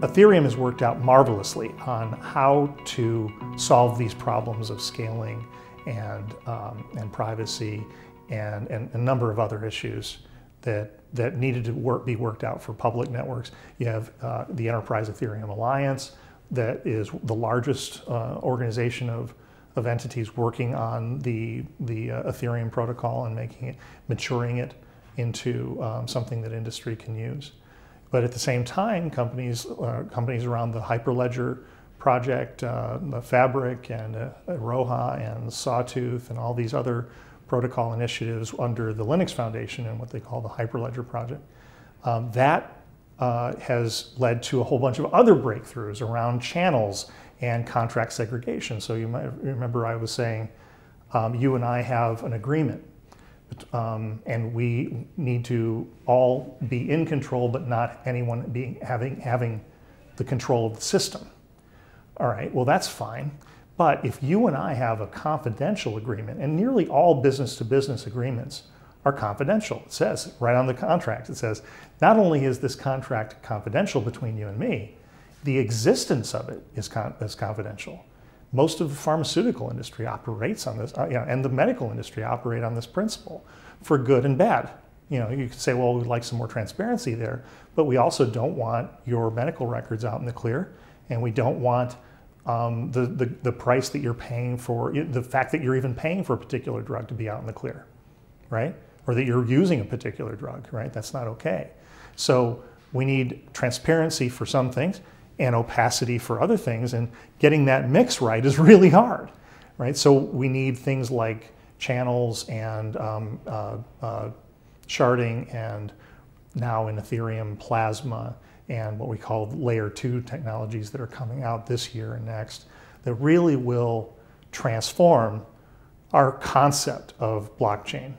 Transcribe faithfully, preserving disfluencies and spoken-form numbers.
Ethereum has worked out marvelously on how to solve these problems of scaling and, um, and privacy and, and a number of other issues that, that needed to work, be worked out for public networks. You have uh, the Enterprise Ethereum Alliance that is the largest uh, organization of, of entities working on the, the uh, Ethereum protocol and making it, maturing it into um, something that industry can use. But at the same time, companies uh, companies around the Hyperledger project, uh, the Fabric and uh, Roha and Sawtooth and all these other protocol initiatives under the Linux Foundation and what they call the Hyperledger project, um, that uh, has led to a whole bunch of other breakthroughs around channels and contract segregation. So you might remember I was saying um, you and I have an agreement. Um, and we need to all be in control, but not anyone being having having the control of the system. All right, well, that's fine. But if you and I have a confidential agreement, and nearly all business-to-business agreements are confidential. It says right on the contract, it says, not only is this contract confidential between you and me, the existence of it is, con is confidential. Most of the pharmaceutical industry operates on this, you know, and the medical industry operate on this principle for good and bad. You know, you could say, well, we'd like some more transparency there, but we also don't want your medical records out in the clear, and we don't want um, the, the, the price that you're paying for, the fact that you're even paying for a particular drug to be out in the clear, right? Or that you're using a particular drug, right? That's not okay. So we need transparency for some things and opacity for other things, and getting that mix right is really hard, right? So we need things like channels and um, uh, uh, sharding, and now in Ethereum, Plasma, and what we call layer two technologies that are coming out this year and next that really will transform our concept of blockchain.